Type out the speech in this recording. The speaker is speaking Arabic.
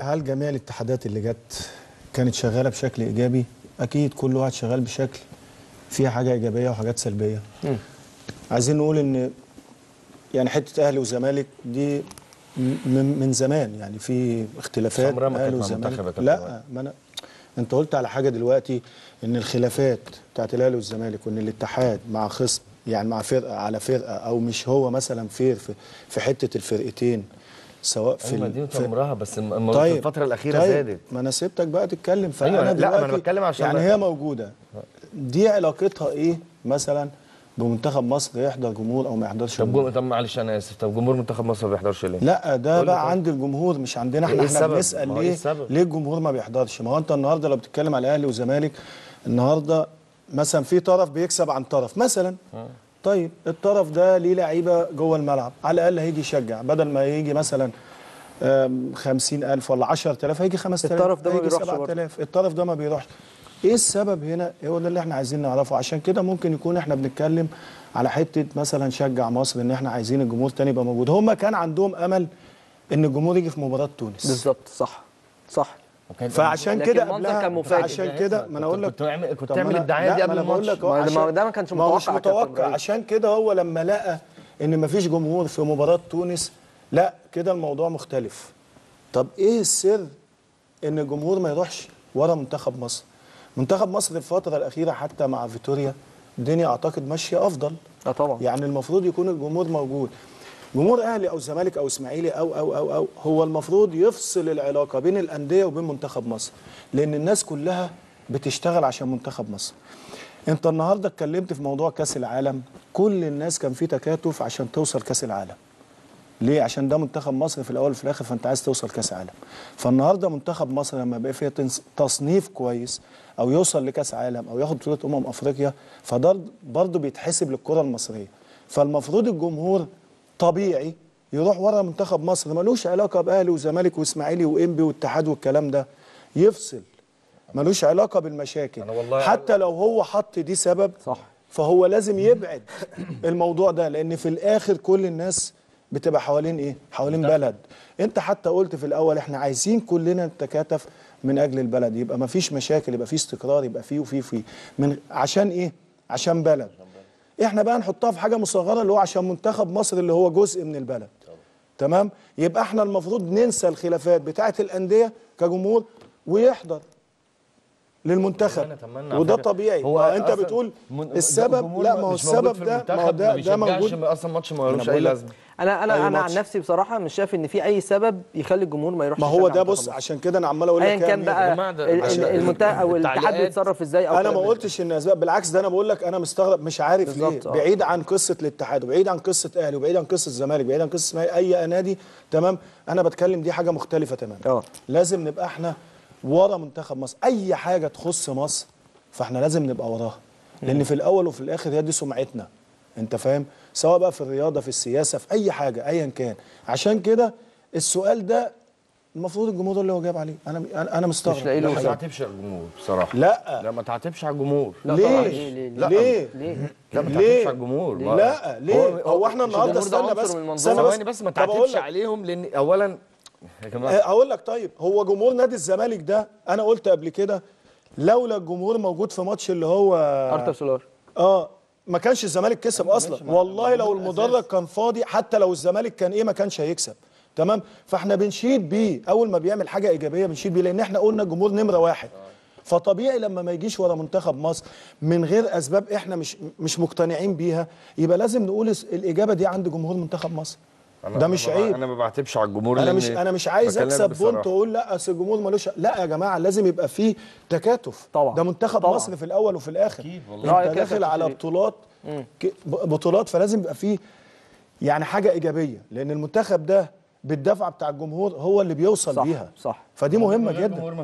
هل جميع الاتحادات اللي جت كانت شغاله بشكل ايجابي؟ اكيد كل واحد شغال بشكل فيها حاجه ايجابيه وحاجات سلبيه. عايزين نقول ان يعني حته اهلي وزمالك دي من زمان، يعني في اختلافات اهلي وزمالك. لا، ما انا انت قلت على حاجه دلوقتي، ان الخلافات بتاعت الاهلي والزمالك، وان الاتحاد مع خصم يعني مع فرقه على فرقه، او مش هو مثلا في حته الفرقتين، سواء في ايوه دي عمرها، بس طيب الفتره الاخيره زادت. ما انا سيبتك بقى تتكلم. أيوة لا، ما انا بتكلم عشان يعني هي موجوده. دي علاقتها ايه مثلا بمنتخب مصر يحضر جمهور او ما يحضرش؟ طب معلش انا اسف، طب جمهور منتخب مصر ما بيحضرش ليه؟ لا ده بقى عند الجمهور مش عندنا احنا. احنا بنسال ليه الجمهور ما بيحضرش؟ ما هو انت النهارده لو بتتكلم على اهلي وزمالك، النهارده مثلا في طرف بيكسب عن طرف مثلا. طيب الطرف ده ليه لعيبه جوه الملعب، على الاقل هيجي يشجع، بدل ما يجي مثلا 50,000 ولا 10,000 هيجي 5,000. الطرف ده ما بيروحش برضه. الطرف ده ما بيروحش. ايه السبب هنا؟ هو ده اللي احنا عايزين نعرفه. عشان كده ممكن يكون احنا بنتكلم على حته مثلا شجع مصر، ان احنا عايزين الجمهور تاني يبقى موجود. هم كان عندهم امل ان الجمهور يجي في مباراه تونس. بالظبط، صح. فعشان كده قبلها، عشان كده ما انا اقول لك كنت تعمل الدعايه دي قبل الماتش. ما ده ما كانش متوقع. عشان كده هو لما لقى ان ما فيش جمهور في مباراه تونس، لا كده الموضوع مختلف. طب ايه السر ان الجمهور ما يروحش ورا منتخب مصر؟ منتخب مصر الفتره الاخيره حتى مع فيتوريا الدنيا اعتقد ماشيه افضل. طبعا يعني المفروض يكون الجمهور موجود. جمهور اهلي او زمالك او اسماعيلي او او او او هو المفروض يفصل العلاقه بين الانديه وبين منتخب مصر، لان الناس كلها بتشتغل عشان منتخب مصر. انت النهارده اتكلمت في موضوع كاس العالم، كل الناس كان في تكاتف عشان توصل كاس العالم. ليه؟ عشان ده منتخب مصر في الاول وفي الاخر، فانت عايز توصل كاس عالم. فالنهارده منتخب مصر لما بقى فيه تصنيف كويس او يوصل لكاس عالم او ياخد بطوله افريقيا، فده برضه بيتحسب للكره المصريه. فالمفروض الجمهور طبيعي يروح ورا منتخب مصر، ملوش علاقه باهلي وزمالك واسماعيلي وانبي والاتحاد والكلام ده، يفصل، ملوش علاقه بالمشاكل. حتى لو هو حط دي سبب، صح، فهو لازم يبعد الموضوع ده، لان في الاخر كل الناس بتبقى حوالين ايه؟ حوالين بلد. انت حتى قلت في الاول احنا عايزين كلنا نتكاتف من اجل البلد، يبقى ما فيش مشاكل، يبقى في استقرار، يبقى فيه وفيه من عشان ايه؟ عشان بلد. احنا بقى نحطها في حاجه مصغره اللي هو عشان منتخب مصر اللي هو جزء من البلد. تمام؟ يبقى احنا المفروض ننسى الخلافات بتاعه الانديه كجمهور ويحضر للمنتخب، وده طبيعي. هو انت بتقول السبب، لا ما هو السبب ده، ما هو ده موجود اصلا. ماتش ما يروحش اي لازمه. انا عن نفسي بصراحه مش شايف ان في اي سبب يخلي الجمهور ما يروحش. ما هو ده بص، عشان كده انا عمال اقول لك ايا كان بقى المنتخب او الاتحاد بيتصرف ازاي. او انا ما قلتش ان اسباب، بالعكس ده انا بقول لك انا مستغرب مش عارف ليه، بعيد عن قصه الاتحاد وبعيد عن قصه اهلي وبعيد عن قصه الزمالك وبعيد عن قصه اي نادي. تمام، انا بتكلم دي حاجه مختلفه تماما. لازم نبقى احنا ورا منتخب مصر، اي حاجه تخص مصر فاحنا لازم نبقى وراها، لان في الاول وفي الاخر هي دي سمعتنا، انت فاهم؟ سواء بقى في الرياضه، في السياسه، في اي حاجه ايا كان. عشان كده السؤال ده المفروض الجمهور اللي هو جاب عليه. انا مستغرب مش لاقي له. ما تعاتبش على الجمهور بصراحه. لا ما تعاتبش على الجمهور. ليه؟ ما تعاتبش على الجمهور. ليه؟ هو احنا النهارده استنى بس ما تعاتبش عليهم، لان اولا اقول لك طيب هو جمهور نادي الزمالك ده، انا قلت قبل كده لولا الجمهور موجود في ماتش اللي هو ارتا سولار ما كانش الزمالك كسب اصلا. والله لو المدرج كان فاضي، حتى لو الزمالك كان ما كانش هيكسب. تمام، فاحنا بنشيد بيه اول ما بيعمل حاجه ايجابيه بنشيد بيه، لان احنا قلنا الجمهور نمره واحد، فطبيعي لما ما يجيش ورا منتخب مصر من غير اسباب احنا مش مقتنعين بيها، يبقى لازم نقول الاجابه دي عند جمهور منتخب مصر. ده مش عيب. انا ما بعاتبش على الجمهور، انا مش عايز اكسب بونت واقول لا اصل الجمهور مالوش. لا يا جماعه، لازم يبقى فيه تكاتف. طبعا ده منتخب مصر في الاول وفي الاخر. اكيد والله انت داخل على بطولات فلازم يبقى فيه يعني حاجه ايجابيه، لان المنتخب ده بالدفعه بتاع الجمهور هو اللي بيوصل بيها. صح، فدي مهمه جدا.